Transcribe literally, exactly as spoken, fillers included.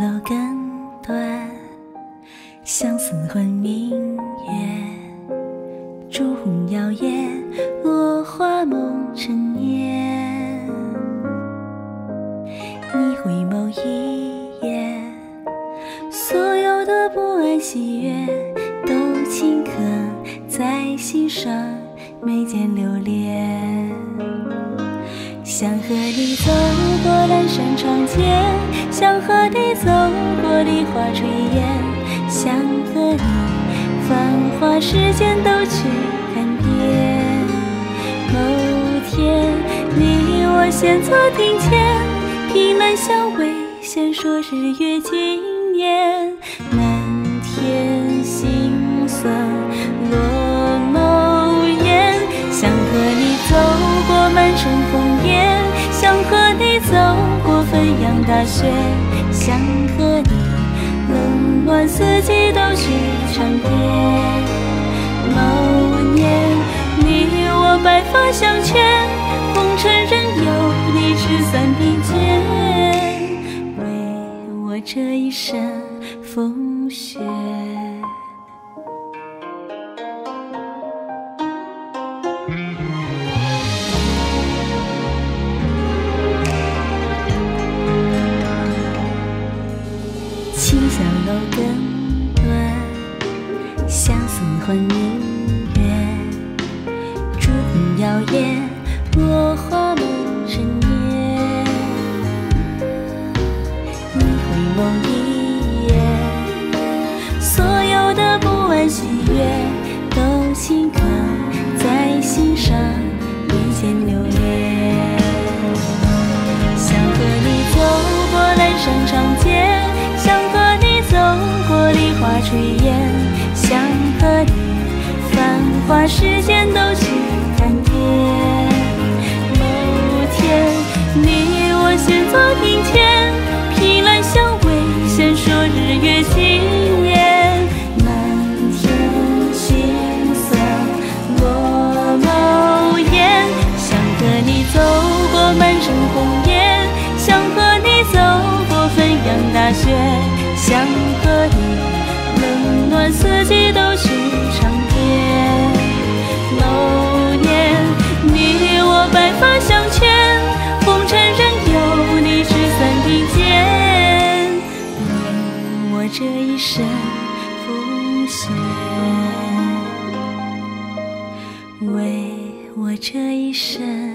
楼根断，相思换明月，朱红摇曳，落花梦成烟。你回眸一眼，所有的不安喜悦，都顷刻在心上，眉间流连。想和你走过阑珊长街，想和你走过梨花炊烟，想和你繁华世间都去看遍。某天，你我闲坐庭前，凭栏相偎，闲说日月经年。满天星色落某眼，想和你走过满城烽烟，想和你走过汾阳大雪，想和你冷暖四季都去尝遍。某年，你我白发相牵，红尘仍有你纸伞并肩，为我这一生风雪。清晓楼根断，相思换明月，烛红摇曳，落花梦成烟。你回眸一眼，所有的不安喜悦，都顷刻在心上，眉间流连。想和你走过阑珊长街，想和你走过梨花炊烟，想和你繁华世间都去看遍。某天，你我闲坐庭前，凭栏相偎，闲说日月经年。满天星色落某眼，想和你走过满城烽烟，想和你走汾阳大雪，想和你冷暖四季都去尝遍。某年，你我白发相牵，红尘仍有你纸伞并肩，为我这一生风雪，为我这一生。